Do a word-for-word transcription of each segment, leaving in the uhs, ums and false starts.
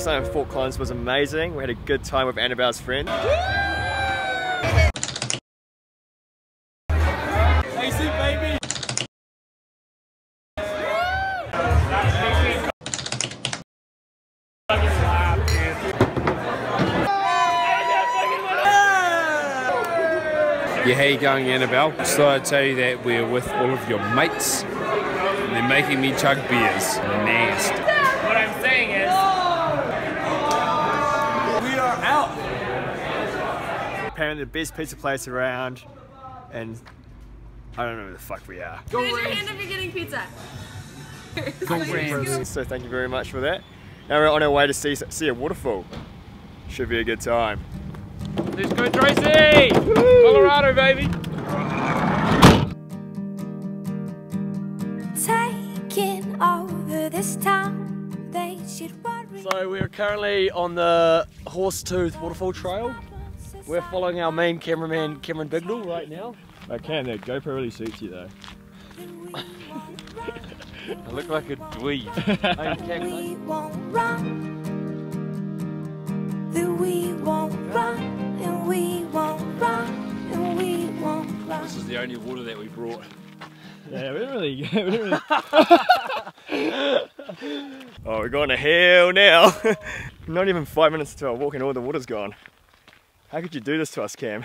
first night at Fort Collins was amazing. We had a good time with Annabelle's friend. Yeah, how you going, Annabelle? Just thought I'd tell you that we're with all of your mates, and they're making me chug beers. Nasty. What I'm saying is, we are out. Apparently the best pizza place around, and I don't know where the fuck we are. Go raise your hand if you're getting pizza. Go so thank you very much for that. Now we're on our way to see, see a waterfall. Should be a good time. Let's go, Tracy! Woo! Colorado, baby! Taking over this town, they should worry. So we are currently on the Horsetooth Waterfall Trail. We're following our main cameraman, Cameron Biggle, right now. I can, that GoPro really suits you though. I look like a dweeb. I can't. We won't run. That we won't run, and we won't run, and we won't run. This is the only water that we brought. Yeah, we didn't really. We didn't really... Oh, we're going to hell now. Not even five minutes into our walk and all the water's gone. How could you do this to us, Cam?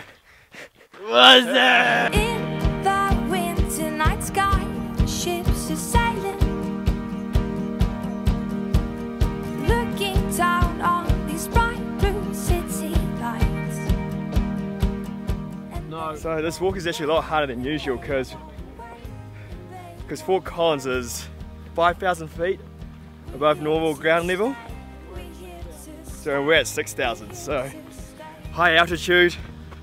What's that? In the winter night sky, ships are sailing, looking down on. So this walk is actually a lot harder than usual because because Fort Collins is five thousand feet above normal ground level. So we're at six thousand, so high altitude,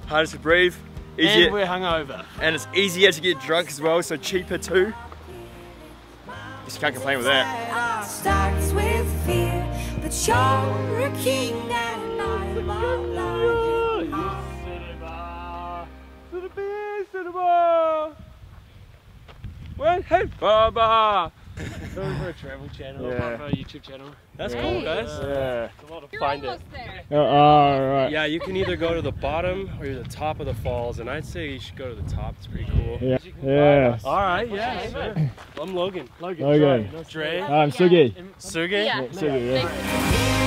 harder to breathe, easier, and we're hungover. And it's easier to get drunk as well, so cheaper too. Just can't complain with that. Starts with fear, but you're a king and I'm a lion. Cinema! Well, hey, Baba! Going for a travel channel, yeah. For a YouTube channel. That's yeah. Cool, guys. Yeah. It's a lot of find it. There. Oh, all right. Yeah, you can either go to the bottom or the top of the falls, and I'd say you should go to the top. It's pretty cool. Yeah. Yeah. All right. Yeah. Sure. I'm Logan. Logan. Logan. Dre. Dre. Uh, I'm Sugi. Yeah. Sugi. Yeah. Sugi. Yeah. Yeah.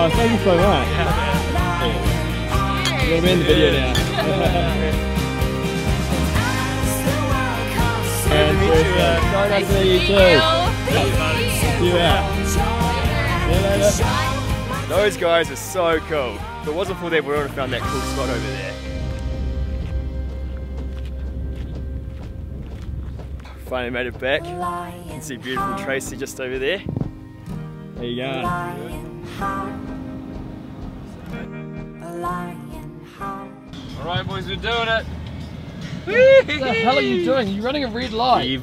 Oh, thank you so much. Yeah, yeah. We're in the video now. And nice to uh, nice to you too. Thank you. Yeah. See you out. Those guys are so cool. If it wasn't for them, we would have found that cool spot over there. Finally made it back. You can see beautiful Tracy just over there. There you go. Alright boys, we're doing it! What the hell are you doing? You're running a red light!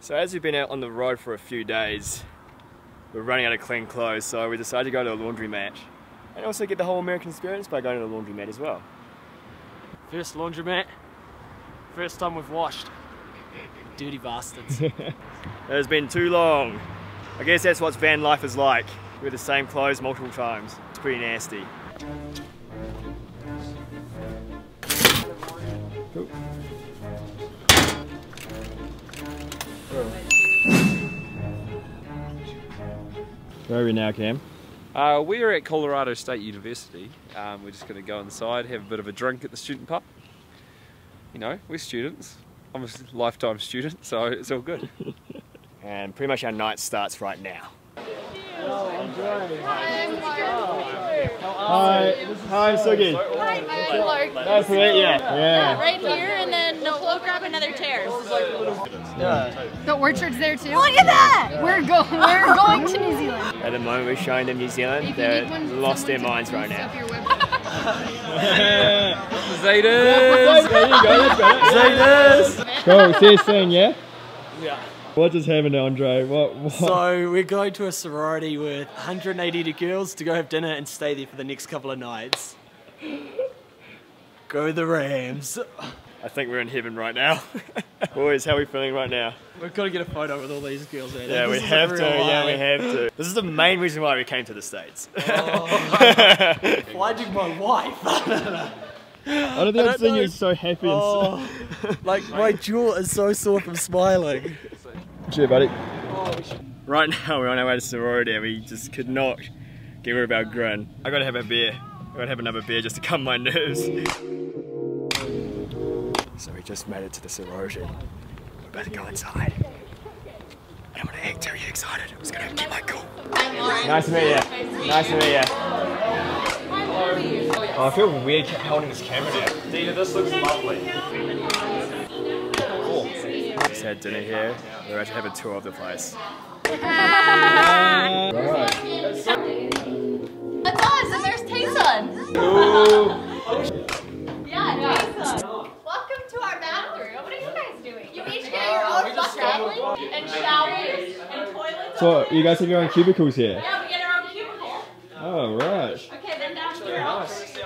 So as we've been out on the road for a few days, we're running out of clean clothes, so we decided to go to a laundromat. And also get the whole American experience by going to the laundromat as well. First laundromat, first time we've washed. Dirty bastards. It has been too long. I guess that's what van life is like. We wear the same clothes multiple times. It's pretty nasty. Cool. Where are we now, Cam? Uh, we're at Colorado State University. Um, we're just going to go inside, have a bit of a drink at the student pub. You know, we're students. I'm a lifetime student, so it's all good. And pretty much our night starts right now. Hello, I'm Dre. Hi, I'm Logan. Hi, hi, I'm Sugi. Hi, I'm Logan. Nice to meet you. Yeah, right here, and then we'll grab another chair. Yeah. The orchard's there too. Look at that! We're, go we're going to New Zealand. At the moment, we're showing them New Zealand. They've lost their minds right now. Zaydas! There you go, let's go. Zaydas! Cool, see you soon, yeah? Yeah. What just happened to Andre? What, what? So we're going to a sorority with one hundred eighty girls to go have dinner and stay there for the next couple of nights. Go the Rams. I think we're in heaven right now. Boys, how are we feeling right now? We've got to get a photo with all these girls out. Yeah, we have to. Yeah, we have to. This is the main reason why we came to the States. Oh. Flagging my wife. I don't think I've seen you so happy. Oh, like my jaw is so sore from smiling. Cheer, buddy. Oh, we should... Right now we're on our way to sorority and we just could not get rid of our grin. I gotta have a beer. I gotta have another beer just to calm my nerves. So we just made it to the sorority. We're about to go inside. And I'm gonna act really excited. I'm just gonna keep my cool. Nice to meet you. Nice to meet you. Oh, I feel weird holding this camera now. Dina, this looks lovely. Cool. Just had dinner here. We're actually having a tour of the place. Ah. Right. It's us, and there's Tayson. Yeah, Tayson. Welcome to our bathroom. What are you guys doing? You each get your own bathroom and showers and toilets. So you guys have your own cubicles here? Yeah, we get our own cubicle. Oh, right. Okay, then down here. Nice.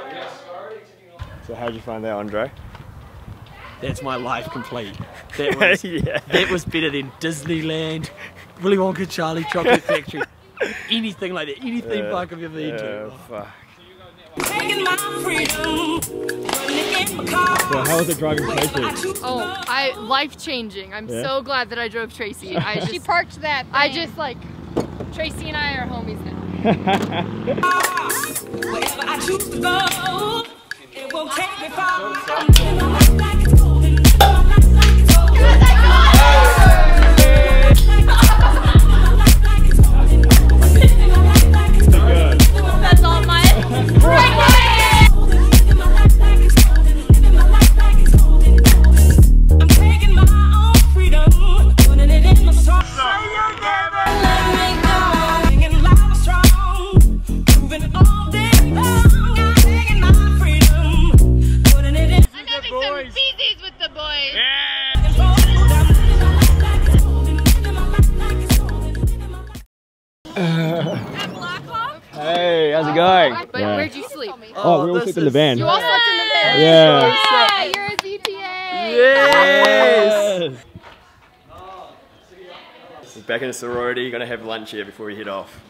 So how'd you find that, Andre? That's my life complete. That was, yeah. That was better than Disneyland, Willy Wonka, Charlie, Chocolate Factory, anything like that, anything uh, fuck I've ever been to. Oh, fuck. So how was it driving Tracy? Oh, I life changing. I'm yeah? so glad that I drove Tracy. I just, she parked that thing. I just like, Tracy and I are homies now. It won't take me far. That's all my right in my life like it's golden, in my life like it's golden. I'm taking my own freedom, putting it in my soul. Say you never let me go. Singing loud and strong, moving all day long. I'm taking my freedom, putting it in. I'm having some feesies with the boys. Yeah. Hey, how's it going? But yeah. Where'd you sleep? Oh, oh we all slept in the van. You all yeah. slept in the van? Yeah. Yeah, you're a Z T A. Yes. We're back in the sorority, gonna have lunch here before we head off.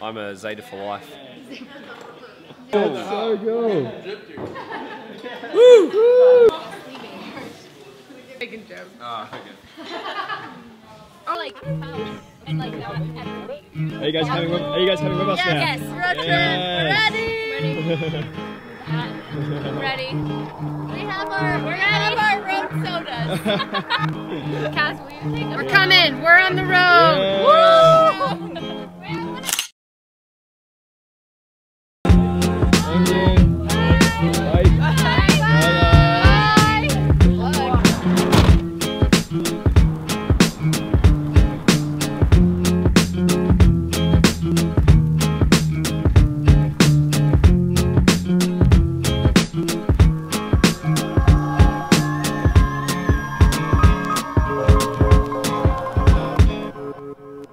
I'm a Zeta for life. That's so cool. Woo! Woo! Making jokes. Oh, okay. Like, and like not everybody. Are you guys having? Are you guys having with us now? Yes. Road yes. trip. Ready. Ready. Ready. We have our. We have our road sodas. Cass, will you take them? We're coming. We're on the road. Yeah. Woo!